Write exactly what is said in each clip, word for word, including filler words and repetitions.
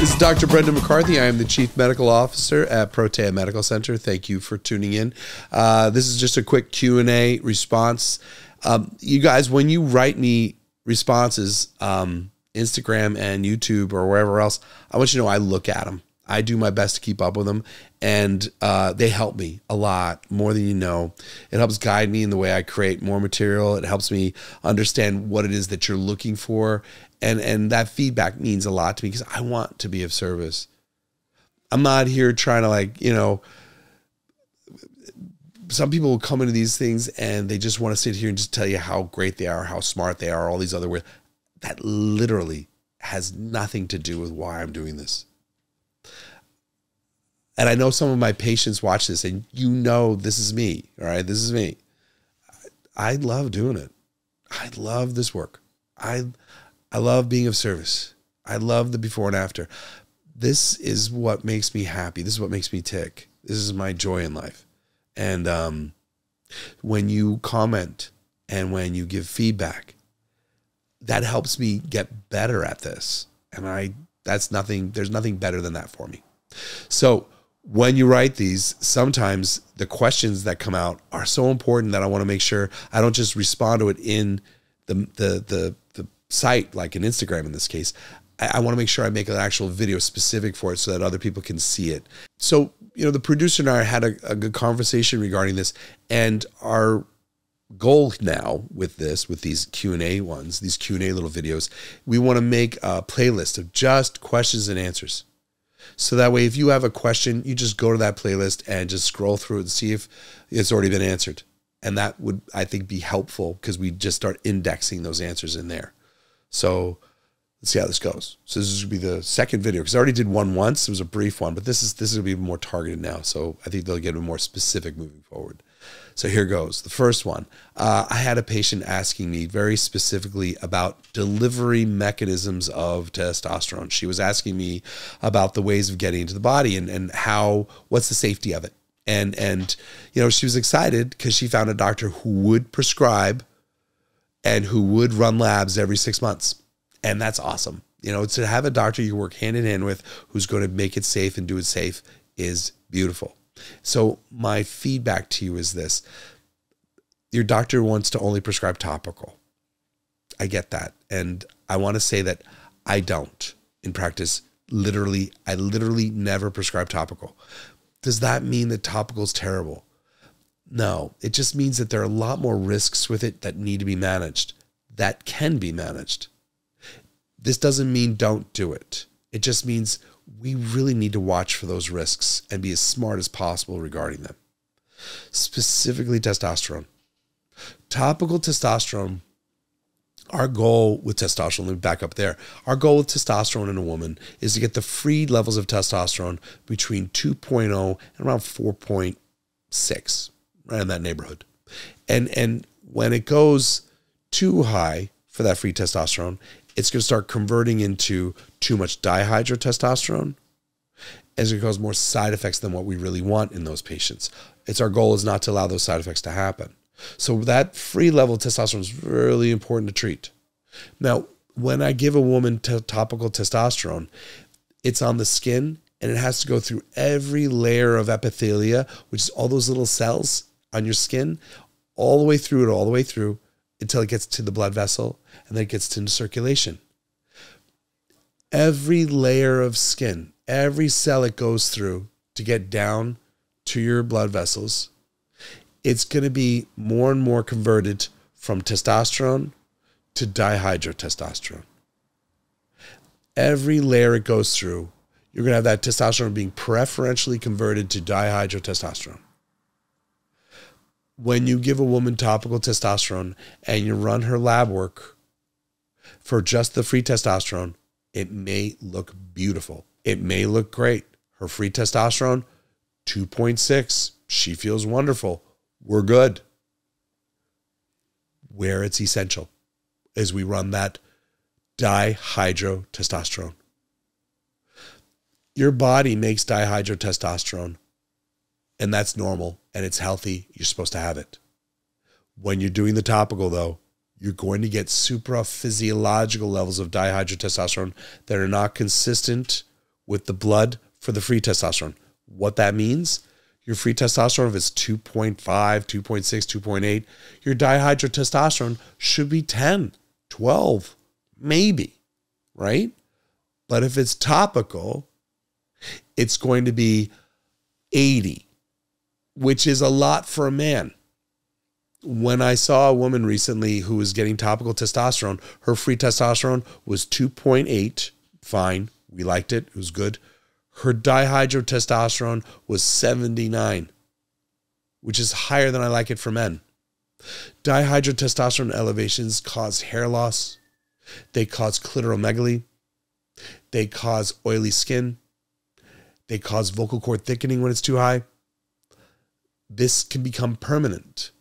This is Doctor Brendan McCarthy. I am the Chief Medical Officer at Protea Medical Center. Thank you for tuning in. Uh, this is just a quick Q and A response. Um, you guys, when you write me responses, um, Instagram and YouTube or wherever else, I want you to know I look at them. I do my best to keep up with them, and uh, they help me a lot, more than you know. It helps guide me in the way I create more material. It helps me understand what it is that you're looking for, and, and that feedback means a lot to me because I want to be of service. I'm not here trying to, like, you know, some people will come into these things and they just want to sit here and just tell you how great they are, how smart they are, all these other words. That literally has nothing to do with why I'm doing this. And I know some of my patients watch this, and you know this is me, all right? This is me. I, I love doing it. I love this work. I, I love being of service. I love the before and after. This is what makes me happy. This is what makes me tick. This is my joy in life. And um, when you comment and when you give feedback, that helps me get better at this. And I, that's nothing, there's nothing better than that for me. So when you write these, sometimes the questions that come out are so important that I want to make sure I don't just respond to it in the, the, the, the site, like an Instagram in this case. I, I want to make sure I make an actual video specific for it so that other people can see it. So, you know, the producer and I had a, a good conversation regarding this, and our goal now with this, with these Q and A ones, these Q and A little videos, we want to make a playlist of just questions and answers. So that way, if you have a question, you just go to that playlist and just scroll through it and see if it's already been answered. And that would, I think, be helpful because we just start indexing those answers in there. So let's see how this goes. So this would be the second video because I already did one once. It was a brief one, but this is this is going to be more targeted now. So I think they'll get more specific moving forward. So here goes. The first one. Uh, I had a patient asking me very specifically about delivery mechanisms of testosterone. She was asking me about the ways of getting into the body and, and how, what's the safety of it. And, and you know, she was excited because she found a doctor who would prescribe and who would run labs every six months. And that's awesome. You know, to have a doctor you work hand in hand with who's going to make it safe and do it safe is beautiful. So my feedback to you is this: your doctor wants to only prescribe topical. I get that. And I want to say that I don't in practice. Literally, I literally never prescribe topical. Does that mean that topical is terrible? No, it just means that there are a lot more risks with it that need to be managed, that can be managed. This doesn't mean don't do it. It just means we really need to watch for those risks and be as smart as possible regarding them. Specifically testosterone. Topical testosterone, our goal with testosterone, let me back up there. Our goal with testosterone in a woman is to get the free levels of testosterone between two point oh and around four point six, right in that neighborhood. And, and when it goes too high for that free testosterone, it's going to start converting into too much dihydrotestosterone, as it causes more side effects than what we really want in those patients. It's our goal is not to allow those side effects to happen. So that free level of testosterone is really important to treat. Now, when I give a woman topical testosterone, it's on the skin and it has to go through every layer of epithelia, which is all those little cells on your skin, all the way through it, all the way through until it gets to the blood vessel, and then it gets into circulation. Every layer of skin, every cell it goes through to get down to your blood vessels, it's going to be more and more converted from testosterone to dihydrotestosterone. Every layer it goes through, you're going to have that testosterone being preferentially converted to dihydrotestosterone. When you give a woman topical testosterone and you run her lab work for just the free testosterone, it may look beautiful. It may look great. Her free testosterone, two point six. She feels wonderful. We're good. Where it's essential is we run that dihydrotestosterone. Your body makes dihydrotestosterone, and that's normal, and it's healthy. You're supposed to have it. When you're doing the topical, though, you're going to get supra-physiological levels of dihydrotestosterone that are not consistent with the blood for the free testosterone. What that means, your free testosterone, if it's two point five, two point six, two point eight, your dihydrotestosterone should be ten, twelve, maybe, right? But if it's topical, it's going to be eighty, which is a lot for a man. When I saw a woman recently who was getting topical testosterone, her free testosterone was two point eight. Fine. We liked it. It was good. Her dihydrotestosterone was seventy-nine, which is higher than I like it for men. Dihydrotestosterone elevations cause hair loss. They cause clitoromegaly. They cause oily skin. They cause vocal cord thickening when it's too high. This can become permanent.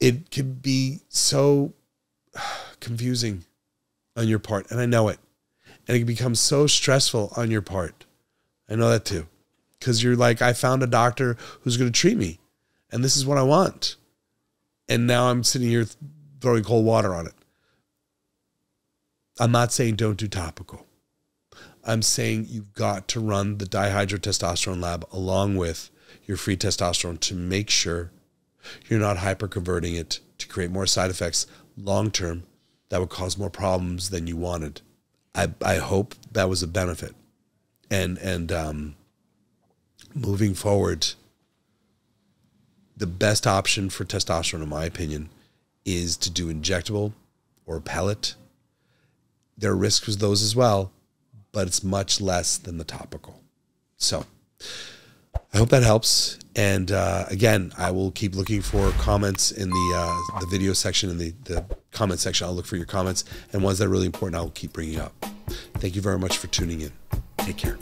It can be so confusing on your part, and I know it. And it can become so stressful on your part. I know that too. Because you're like, I found a doctor who's going to treat me, and this is what I want. And now I'm sitting here throwing cold water on it. I'm not saying don't do topical. I'm saying you've got to run the dihydrotestosterone lab along with your free testosterone to make sure you're not hyperconverting it to create more side effects long-term that would cause more problems than you wanted. I, I hope that was a benefit. And, and um, moving forward, the best option for testosterone, in my opinion, is to do injectable or pellet. There are risks with those as well, but it's much less than the topical. So I hope that helps. And uh, again, I will keep looking for comments in the uh, the video section, in the, the comment section. I'll look for your comments, and ones that are really important, I'll keep bringing up. Thank you very much for tuning in. Take care.